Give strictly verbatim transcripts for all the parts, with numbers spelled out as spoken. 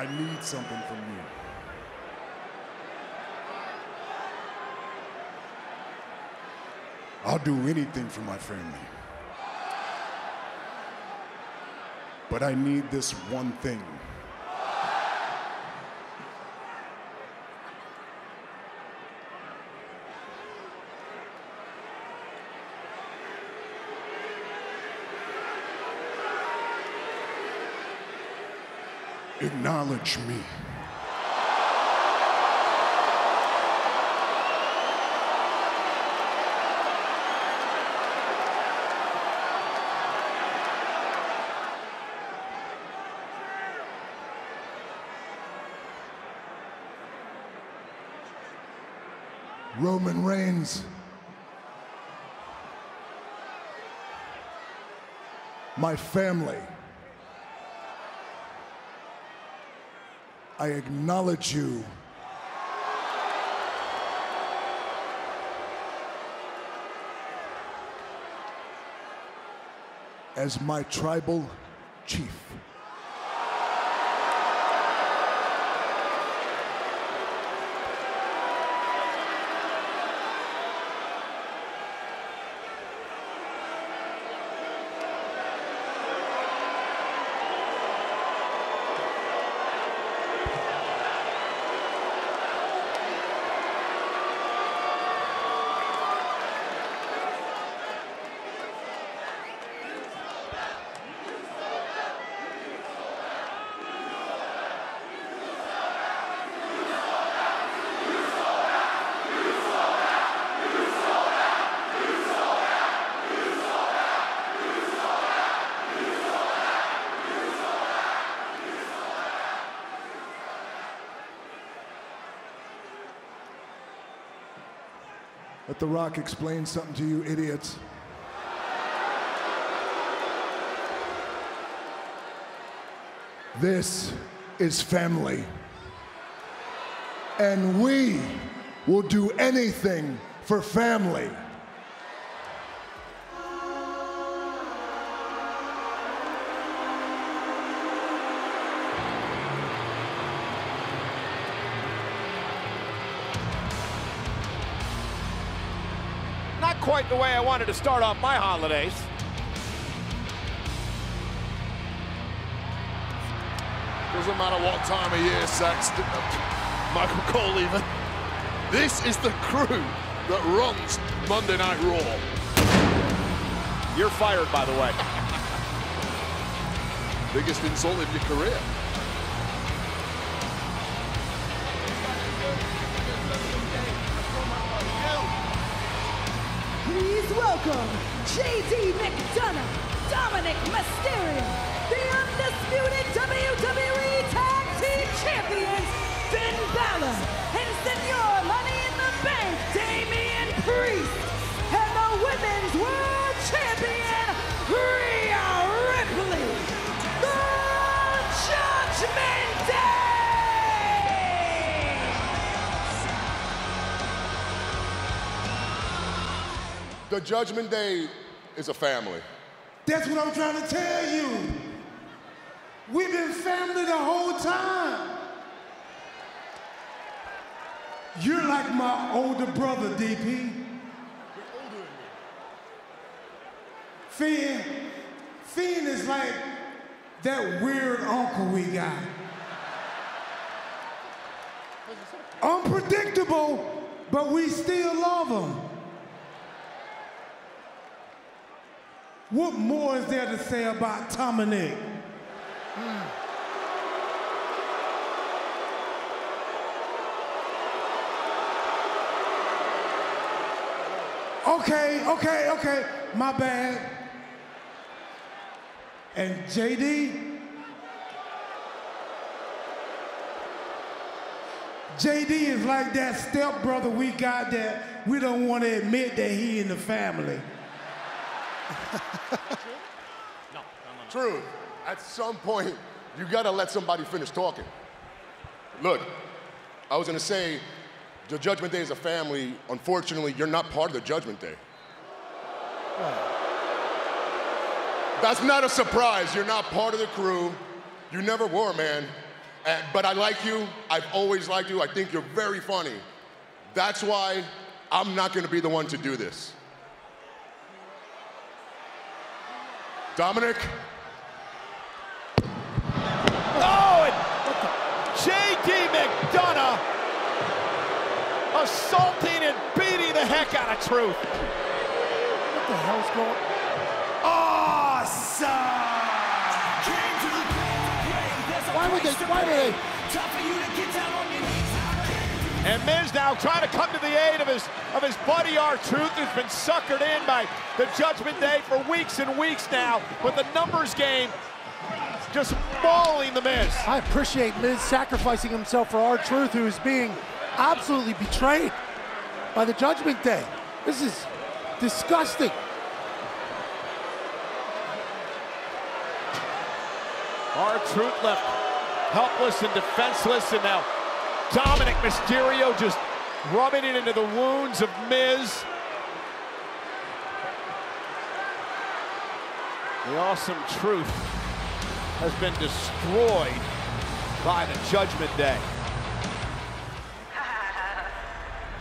I need something from you. I'll do anything for my family. But I need this one thing. Acknowledge me. Roman Reigns, my family, I acknowledge you as my tribal chief. The Rock explains something to you idiots. This is family. And we will do anything for family. Quite the way I wanted to start off my holidays. Doesn't matter what time of year, Sax, Michael Cole even. This is the crew that runs Monday Night Raw. You're fired, by the way. Biggest insult of your career. Welcome, J D McDonagh, Dominik Mysterio, the undisputed W W E Tag Team Champions, Finn Bálor, and Senor Money in the Bank, Damian Priest, and the Women's World Champion, Rhea Ripley, the Judgment Day! The Judgment Day is a family. That's what I'm trying to tell you. We've been family the whole time. You're like my older brother, D P. You're older than me. Finn, Finn is like that weird uncle we got. Unpredictable, but we still love him. What more is there to say about Dominik? Mm. Okay, okay, okay, my bad. And J D? J D is like that stepbrother we got that we don't want to admit that he in the family. No, no, no, no. True. At some point, you gotta let somebody finish talking. Look, I was gonna say, the Judgment Day is a family. Unfortunately, you're not part of the Judgment Day. Oh. That's not a surprise. You're not part of the crew. You never were, man. And, but I like you. I've always liked you. I think you're very funny. That's why I'm not going to be the one to do this. Dominik. Oh, and J D McDonagh assaulting and beating the heck out of Truth. What the hell's going on? Awesome! Why would they, why did they? And Miz now trying to come to the aid of his of his buddy R-Truth, who's been suckered in by the Judgment Day for weeks and weeks now, with the numbers game just mauling the Miz. I appreciate Miz sacrificing himself for R-Truth, who is being absolutely betrayed by the Judgment Day. This is disgusting. R-Truth left helpless and defenseless, and now Dominik Mysterio just rubbing it into the wounds of Miz. The awesome Truth has been destroyed by the Judgment Day.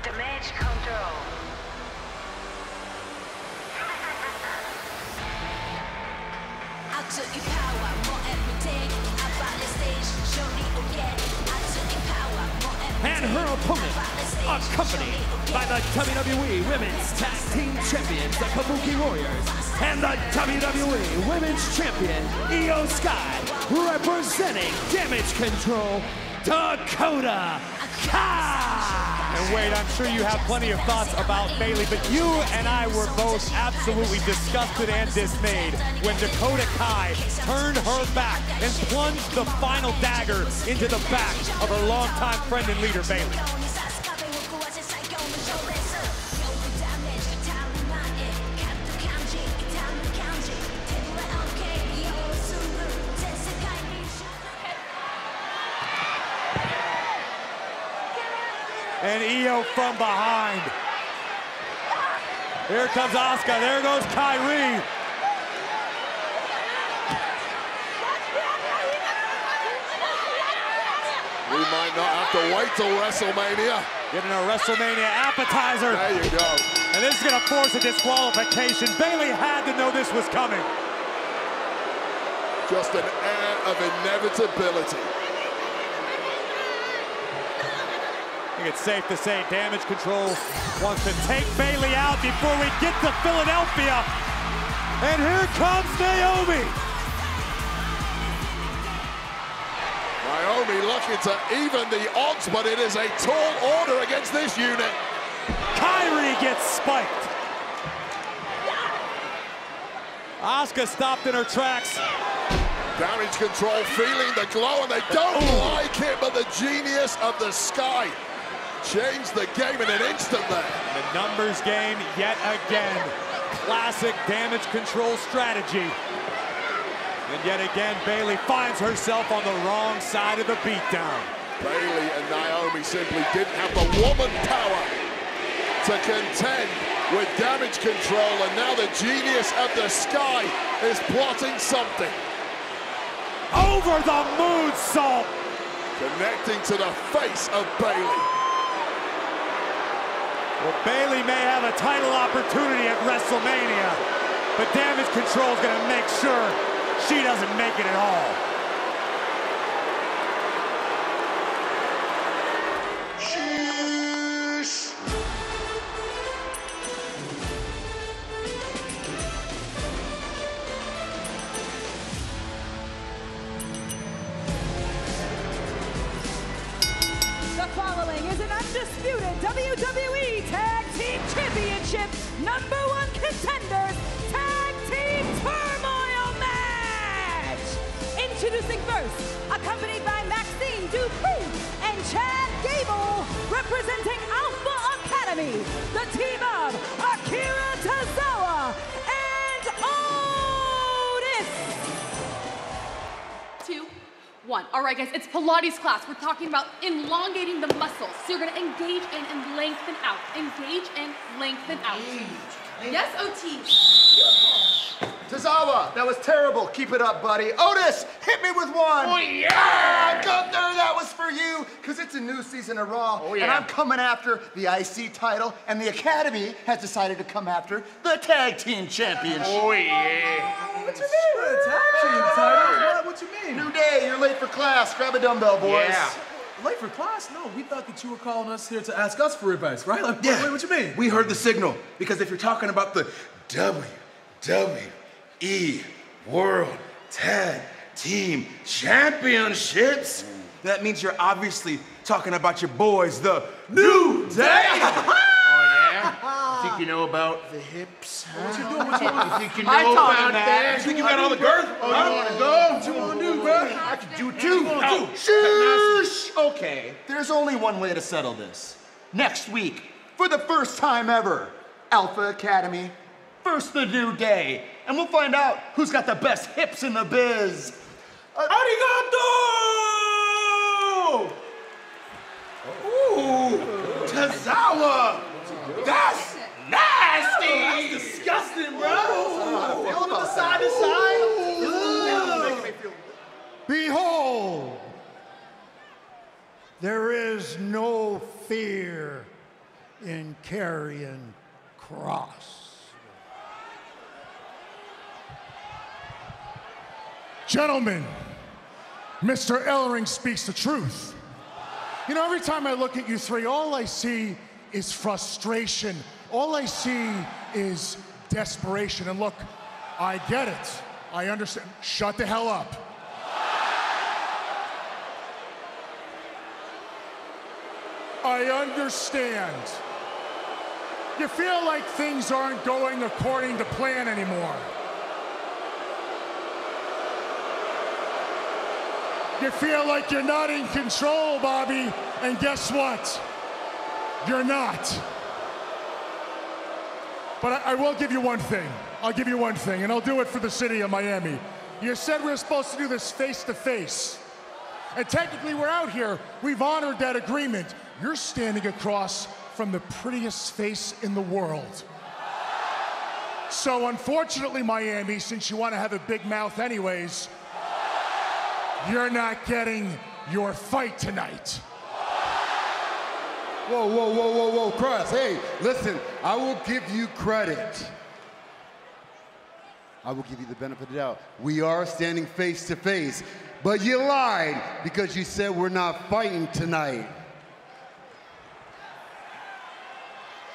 Damage control. I took your power more every day. I bought the stage, show me again. I took your power more every day. And her opponent, accompanied by the W W E Women's Tag Team Champions, the Kabuki Warriors, and the W W E Women's Champion, Io Sky, representing Damage control, Dakota Kai! And Wade, I'm sure you have plenty of thoughts about Bayley, but you and I were both absolutely disgusted and dismayed when Dakota Kai turned her back and plunged the final dagger into the back of her longtime friend and leader, Bayley. And Io from behind. Here comes Asuka, there goes Kairi. We might not have to wait till WrestleMania. Getting a WrestleMania appetizer. There you go. And this is gonna force a disqualification. Bayley had to know this was coming. Just an air of inevitability. I think it's safe to say Damage control wants to take Bayley out before we get to Philadelphia. And here comes Naomi. Naomi looking to even the odds, but it is a tall order against this unit. Kairi gets spiked. Asuka stopped in her tracks. Damage control feeling the glow, and they don't Ooh. like it, but the genius of the sky changed the game in an instant there. The numbers game yet again. Classic Damage control strategy. And yet again, Bayley finds herself on the wrong side of the beatdown. Bayley and Naomi simply didn't have the woman power to contend with Damage control, and now the genius of the sky is plotting something. Over the moonsault. Connecting to the face of Bayley. Well, Bayley may have a title opportunity at WrestleMania, but Damage control is going to make sure she doesn't make it at all. Cheers. The following is an undisputed W W E Tag Team Championship number one contenders Tag Team Turmoil match! Introducing first, accompanied by Maxine Dupree and Chad Gable, representing Alpha Academy, the team of Akira Tozawa and Otis! Two, one. All right, guys, it's Pilates class. We're talking about elongating the muscles. So you're going to engage in and lengthen out. Engage and lengthen out. Engage. Yes, O T. Tozawa, that was terrible. Keep it up, buddy. Otis, hit me with one. Oh, yeah! Go through that. new season of Raw, oh, yeah. and I'm coming after the I C title, and the Academy has decided to come after the Tag Team Championship. Oh, yeah. What you mean? What, a tag team title? What, what you mean? New day, you're late for class. Grab a dumbbell, boys. Yeah. Late for class? No, we thought that you were calling us here to ask us for advice, right? Like, yeah. Wait, what you mean? We heard the signal, because if you're talking about the W W E World Tag Team Championships, that means you're obviously talking about your boys, the New Day! Oh, yeah? You think you know about the hips? Huh? What you doing? What you want? You think you know I about that? You think you got all the girth? Oh, you want to go? What you want to do, bro? I can do it too. Oh, sheesh! Okay. There's only one way to settle this. Next week, for the first time ever, Alpha Academy, first the New Day, and we'll find out who's got the best hips in the biz. Uh, Arigato! Oh. Ooh, Tozawa! That's nasty! That's disgusting, bro! Oh, I feel it with the side to side. Ooh. Ooh. Feel... Behold! There is no fear in Karrion Kross. Gentlemen, Mister Ellering speaks the truth. You know, every time I look at you three, all I see is frustration. All I see is desperation. And look, I get it. I understand. Shut the hell up. I understand. You feel like things aren't going according to plan anymore. You feel like you're not in control, Bobby, and guess what? You're not. But I, I will give you one thing. I'll give you one thing, and I'll do it for the city of Miami. You said we were supposed to do this face-to-face. And technically, we're out here. We've honored that agreement. You're standing across from the prettiest face in the world. So unfortunately, Miami, since you want to have a big mouth anyways, you're not getting your fight tonight. Whoa, whoa, whoa, whoa, whoa, Cross. Hey, listen, I will give you credit. I will give you the benefit of the doubt. We are standing face to face, but you lied because you said we're not fighting tonight.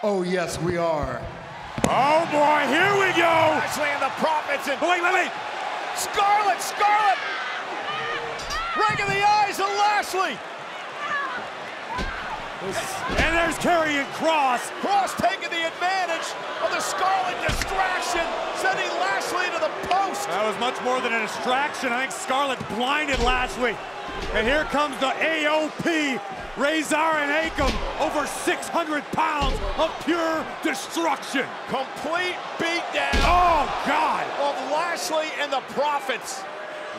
Oh, yes, we are. Oh, boy, here we go. Lashley and the Prophets. And wait, wait, wait. Scarlet, Scarlet. Right in the eyes of Lashley. And there's Karrion Kross. Kross taking the advantage of the Scarlet distraction, sending Lashley to the post. That was much more than a distraction. I think Scarlet blinded Lashley. And here comes the A O P, Razor and Akam, over six hundred pounds of pure destruction. Complete beatdown. Oh, God. Of Lashley and the Prophets.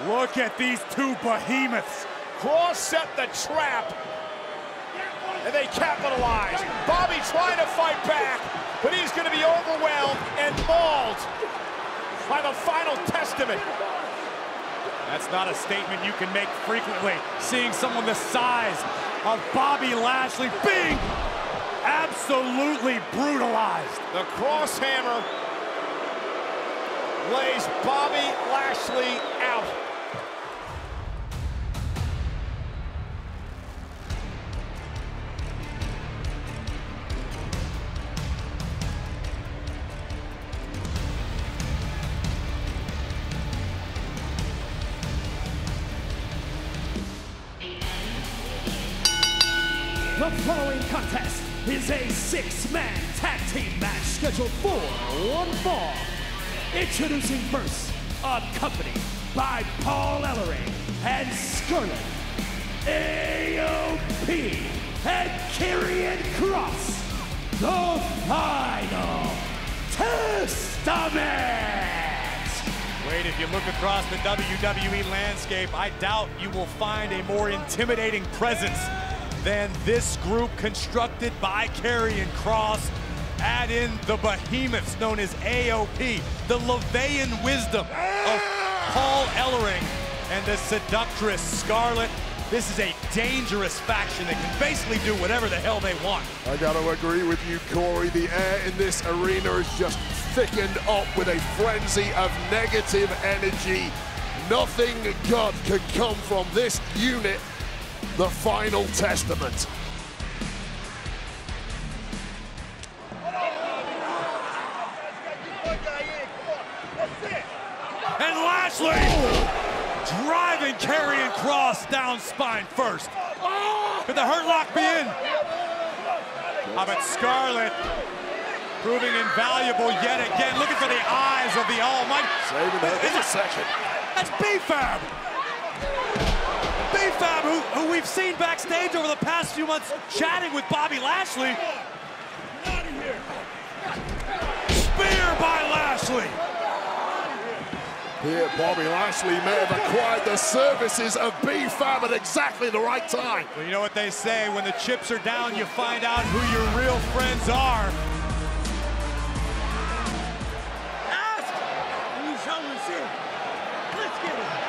Look at these two behemoths. Kross set the trap, and they capitalize. Bobby trying to fight back, but he's going to be overwhelmed and mauled by the Final Testament. That's not a statement you can make frequently, seeing someone the size of Bobby Lashley being absolutely brutalized. The Kross hammer lays Bobby Lashley out. The following contest is a six-man tag team match scheduled for one fall. Introducing first, accompanied by Paul Ellering and Scarlet, A O P and Karrion Kross, the Final Testament! Wait, if you look across the W W E landscape, I doubt you will find a more intimidating presence than this group constructed by Karrion Kross. Add in the behemoths known as A O P, the Levian wisdom of Paul Ellering, and the seductress Scarlet, This is a dangerous faction that can basically do whatever the hell they want. I gotta agree with you, Corey. The air in this arena is just thickened up with a frenzy of negative energy. Nothing good could come from this unit, the Final Testament. And Lashley, oh, driving Karrion Kross down spine first. Oh. Could the Hurt Lock be in? How about Scarlet, proving invaluable yet again, looking for the eyes of the Almighty. Saving that for a second. That's B Fab. B Fab, who, who we've seen backstage over the past few months chatting with Bobby Lashley. Spear by Lashley. Here, Bobby Lashley may have acquired the services of B Fab at exactly the right time. Well, you know what they say, when the chips are down, you find out who your real friends are. Ask, and you shall receive. Let's get it.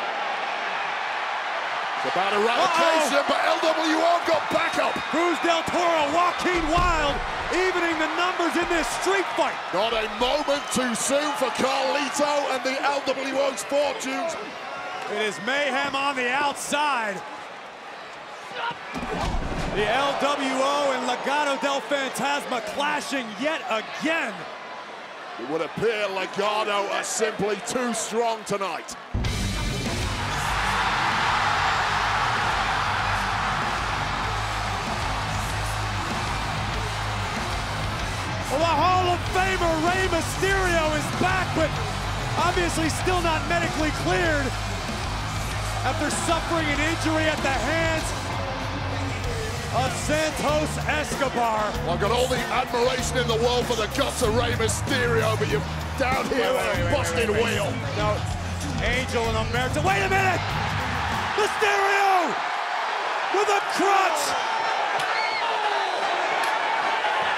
It's about eradication, uh-oh, but L W O got backup. Cruz Del Toro, Joaquin Wilde, evening the numbers in this street fight. Not a moment too soon for Carlito and the L W O's fortunes. It is mayhem on the outside. The L W O and Legado del Fantasma clashing yet again. It would appear Legado are simply too strong tonight. Well, the Hall of Famer Rey Mysterio is back, but obviously still not medically cleared after suffering an injury at the hands of Santos Escobar. I've got all the admiration in the world for the guts of Rey Mysterio, but you're down here wait, wait, on a busted wait, wait, wheel. Wait. No, Angel and Omerta. Wait a minute! Mysterio with a crutch!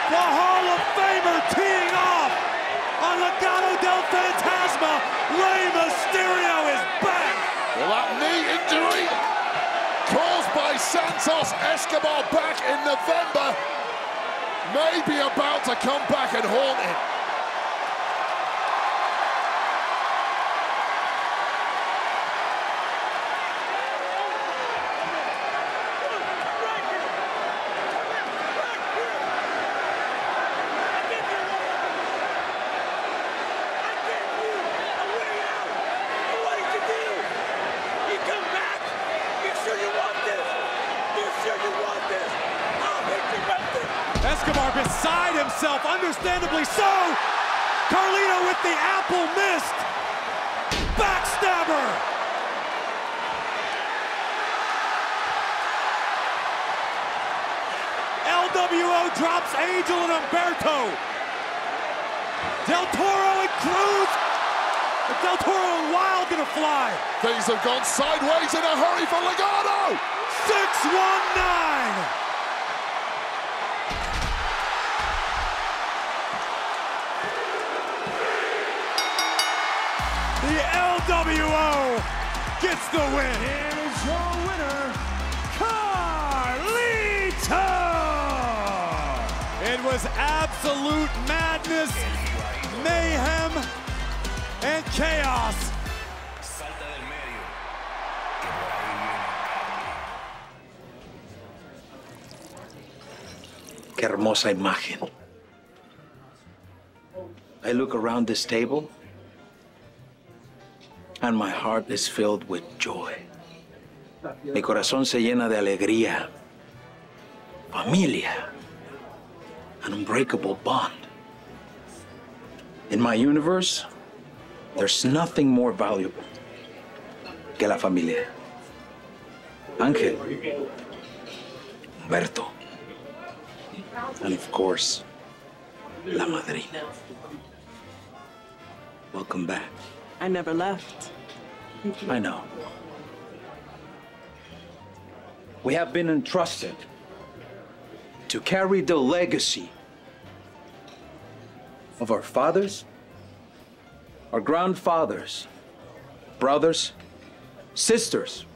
The Hall of Famer teeing off on Legado del Fantasma. Rey Mysterio is back. Well, that knee injury caused by Santos Escobar back in November may be about to come back and haunt him. Escobar beside himself, understandably so. Carlito with the apple missed. Backstabber. L W O drops Angel and Humberto. Del Toro and Cruz. But Del Toro and Wilde gonna fly. Things have gone sideways in a hurry for Legado. six one nine. The L W O gets the win. Here's your winner, Carlito! It was absolute madness, mayhem, and chaos. Qué hermosa imagen. I look around this table, and my heart is filled with joy. Mi corazón se llena de alegría, familia, an unbreakable bond. In my universe, there's nothing more valuable que la familia. Angel, Humberto, and of course, la madrina. Welcome back. I never left. I know. We have been entrusted to carry the legacy of our fathers, our grandfathers, brothers, sisters,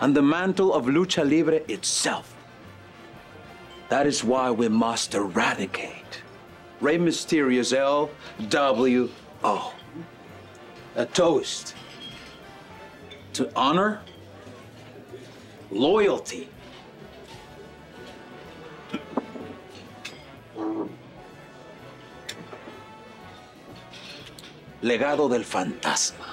and the mantle of Lucha Libre itself. That is why we must eradicate Rey Mysterio's L W O. A toast to honor, loyalty, Legado del Fantasma.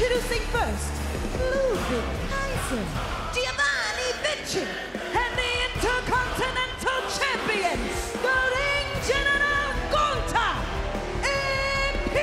Introducing first, Ludwig Kaiser, Giovanni Vinci, and the Intercontinental Champions, the Ring General Gonta Imperia!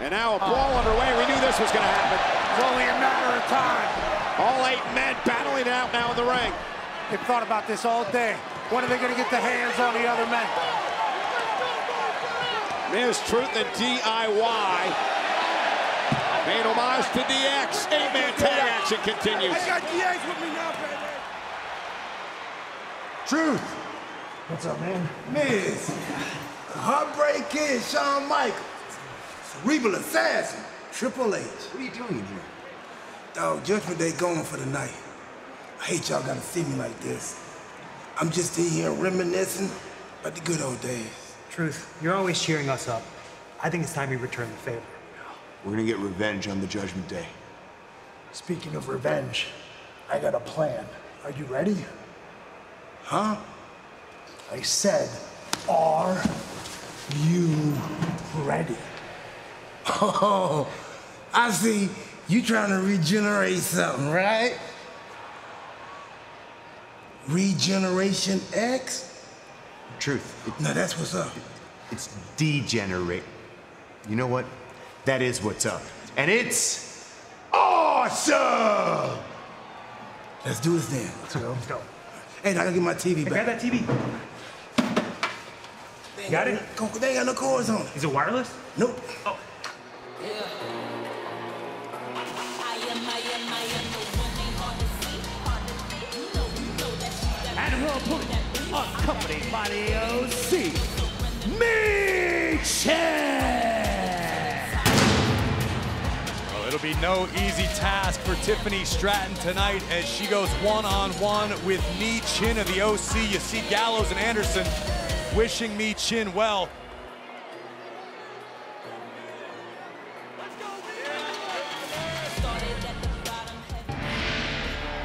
And now a brawl underway. We knew this was going to happen. It's only a matter of time. All eight men battling it out now in the ring. They've thought about this all day. When are they going to get their hands on the other men? Miz Truth and D I Y. Made homage to D X. Eight-man tag action continues. I got D X with me now, baby. Truth. What's up, man? Miz. Heartbreak Kid, Shawn Michaels. Cerebral Assassin, Triple H. What are you doing here? Dog, Judgment Day going for the night. I hate y'all gotta see me like this. I'm just in here reminiscing about the good old days. Truth, you're always cheering us up. I think it's time we return the favor. We're gonna get revenge on the Judgment Day. Speaking of revenge, I got a plan. Are you ready? Huh? I said, are you ready? Oh, I see. You trying to regenerate something, right? Regeneration X? Truth. It, no, that's what's up. It, it's degenerate. You know what? That is what's up. And it's awesome! Let's do this then. Let's go. Let's go. Hey, I gotta get my T V back. I got that T V. They got it? No, they ain't got no cords on it. Is it wireless? Nope. Oh. Yeah. And her opponent, accompanied by the O C, Mi Chin! Well, it'll be no easy task for Tiffany Stratton tonight as she goes one-on-one -on -one with Mi Chin of the O C. You see Gallows and Anderson wishing Mi Chin well.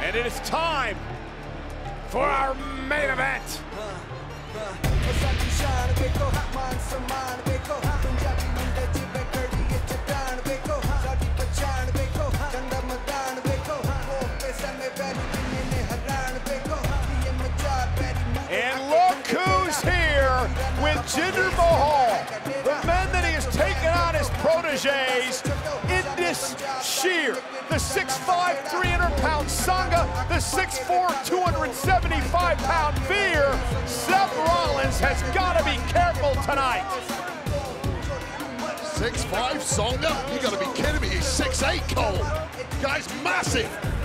And it is time for our main event. And look who's here with Jinder Mahal. The men that he has taken on as proteges. Sheer, the six five, three hundred pound Sangha, the six four, two seventy-five pound Fear. Seth Rollins has got to be careful tonight. six five Sangha? You got to be kidding me. He's six eight, Cole. Guy's massive.